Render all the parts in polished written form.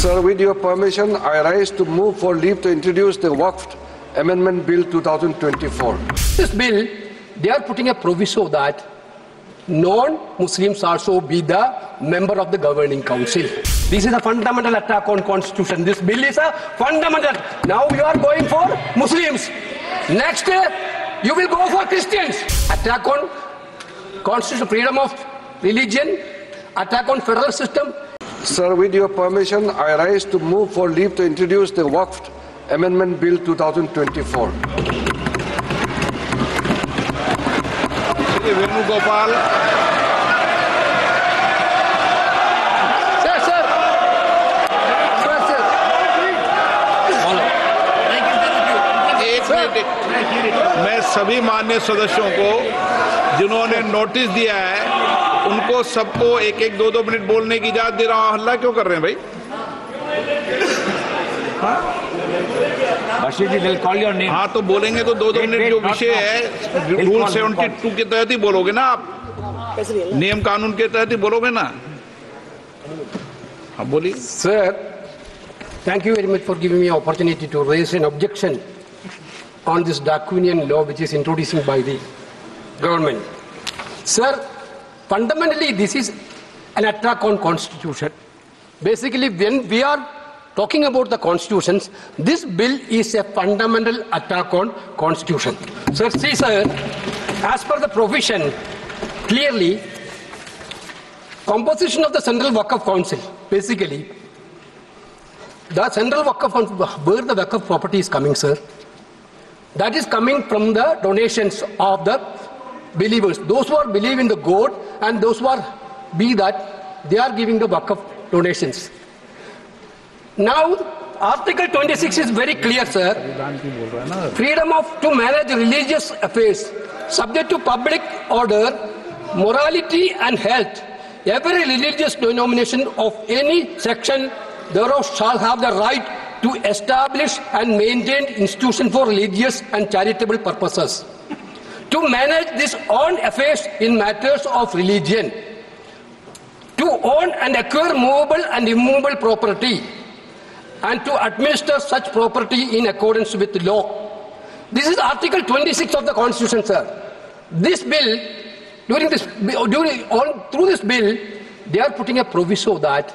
Sir, with your permission, I rise to move for leave to introduce the Waqf Amendment Bill 2024. This bill, they are putting a proviso that non-Muslims also be the member of the governing council. This is a fundamental attack on constitution. This bill is a fundamental. Now you are going for Muslims. Next, you will go for Christians. Attack on constitutional freedom of religion, attack on federal system. Sir, with your permission, I rise to move for leave to introduce the Waqf Amendment Bill 2024. Venugopal. Sir. Sir. Hello. मैं सभी माननीय सदस्यों को जिन्होंने notice दिया है उनको सबको एक-एक दो-दो मिनट बोलने की इजाजत दे रहा हूं। हल्ला क्यों कर रहे हैं भाई? Bashir ji, they'll call your name. हाँ तो बोलेंगे तो दो-दो मिनट जो विषय है रूल 72 के तहत ही बोलोगे ना आप? नियम कानून के तहत ही बोलोगे ना? हाँ बोलिए। Sir, thank you very much for giving me an opportunity to raise an objection on this draconian law which is introduced by the government. Sir, fundamentally this is an attack on constitution. Basically, when we are talking about the constitutions, this bill is a fundamental attack on constitution. Sir, see sir, as per the provision, clearly, composition of the Central Waqf Council, basically, the Central Waqf Council, where the Waqf property is coming, sir, that is coming from the donations of the believers, those who are believe in the God and those who are be that, they are giving the Waqf donations. Now, Article 26 is very clear, sir. Freedom to manage religious affairs, subject to public order, morality and health. Every religious denomination of any section thereof shall have the right to establish and maintain institutions for religious and charitable purposes, to manage this own affairs in matters of religion, to own and acquire movable and immovable property, and to administer such property in accordance with the law. This is Article 26 of the Constitution, sir. This bill, through this bill, they are putting a proviso that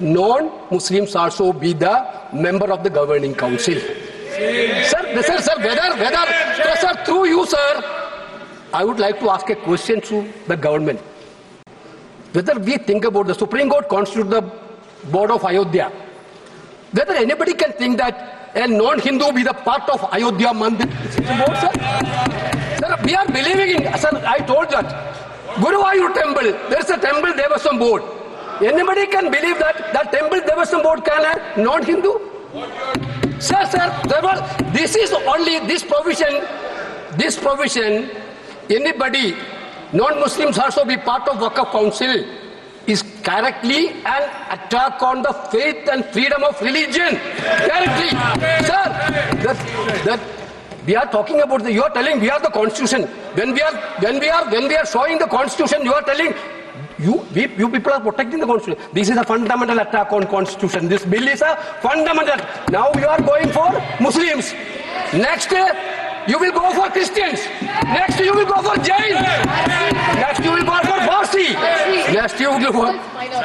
non-Muslims also be the member of the governing council. Sir, through you, sir, I would like to ask a question to the government. Whether we think about the Supreme Court constitutes the board of Ayodhya, whether anybody can think that a non-Hindu be the part of Ayodhya Mandir board, sir? Sir, we are believing in, sir, I told that. Guru Vayu temple, there is a temple, there was some board. Anybody can believe that that temple, there was some board, can a non-Hindu? Sir, this is only this provision, anybody, non-Muslims also be part of Waqf Council, is correctly an attack on the faith and freedom of religion. Correctly. Sir, that we are talking about you are telling we are the constitution. When we are showing the constitution, you are telling you people are protecting the constitution. This is a fundamental attack on constitution. This bill is a fundamental. Now you are going for Muslims. Next, you will go for Christians. Next, you will go for Jains. Next, you will go for Parsi. Next, you will go for...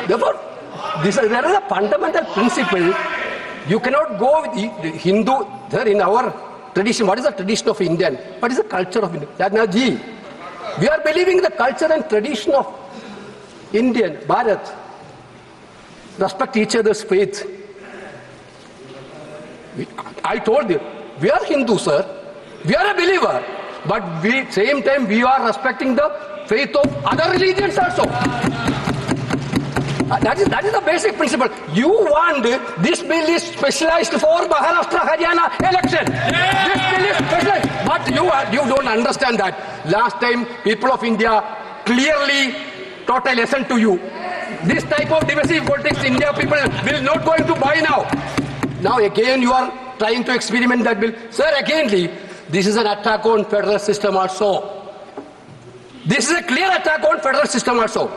Therefore, there is a fundamental principle. You cannot go with Hindu. There in our tradition, what is the tradition of Indian? What is the culture of Indian? We are believing the culture and tradition of Indian, Bharat. Respect each other's faith. I told you, we are Hindu, sir. We are a believer, but we same time we are respecting the faith of other religions also. That is the basic principle. You want this bill is specialized for Maharashtra Haryana election. Yeah. This bill is specialized, but you don't understand that. Last time people of India clearly taught a lesson to you. This type of divisive politics, India people will not going to buy now. Now again you are trying to experiment that bill, sir. Againly. This is an attack on federal system also. This is a clear attack on federal system also.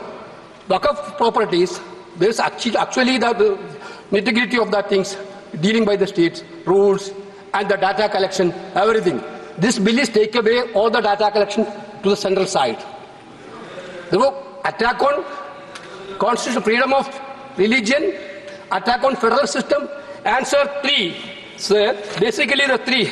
Waqf properties, there is actually the nitty-gritty of the things, dealing by the states, rules, and the data collection, everything. This bill is take away all the data collection to the central side. The attack on constitutional freedom of religion, attack on federal system. Answer three. So basically the three.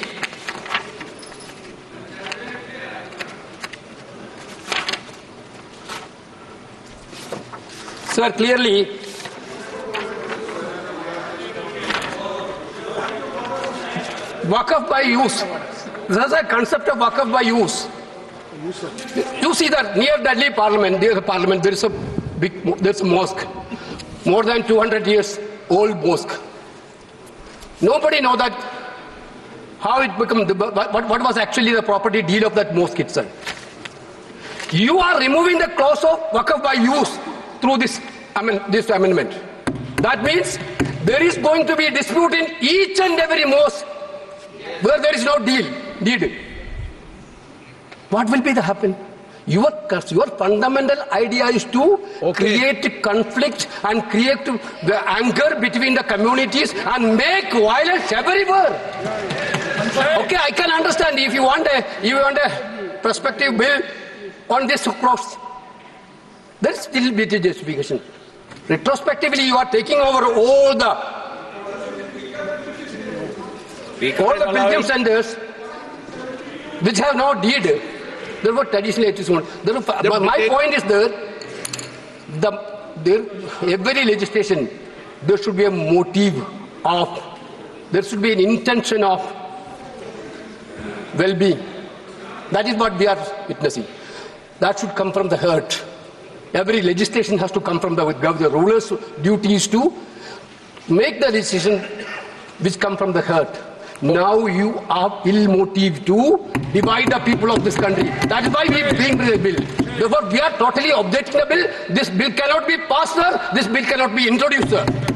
Sir, clearly, Waqf by use. This is a concept of Waqf by use. You see that near Delhi Parliament, there is a big, there's a mosque, more than 200 years old mosque. Nobody know that how it became, what was actually the property deal of that mosque itself. You are removing the clause of Waqf by use through this, this amendment. That means there is going to be a dispute in each and every mosque where there is no deal needed. What will be the happen? Your fundamental idea is to create conflict and create the anger between the communities and make violence everywhere. Okay, I can understand if you want a prospective bill on this cross. There is still bit of justification. Retrospectively, you are taking over all the pilgrim centers which have no deed. There were traditional attitudes. My point is every legislation, there should be a motive of, there should be an intention of well-being. That is what we are witnessing. That should come from the heart. Every legislation has to come from the ruler's duties to make the decision which come from the heart. Now you are ill-motive to divide the people of this country. That is why we bring the bill. Therefore, we are totally objecting the bill. This bill cannot be passed, sir. This bill cannot be introduced, sir.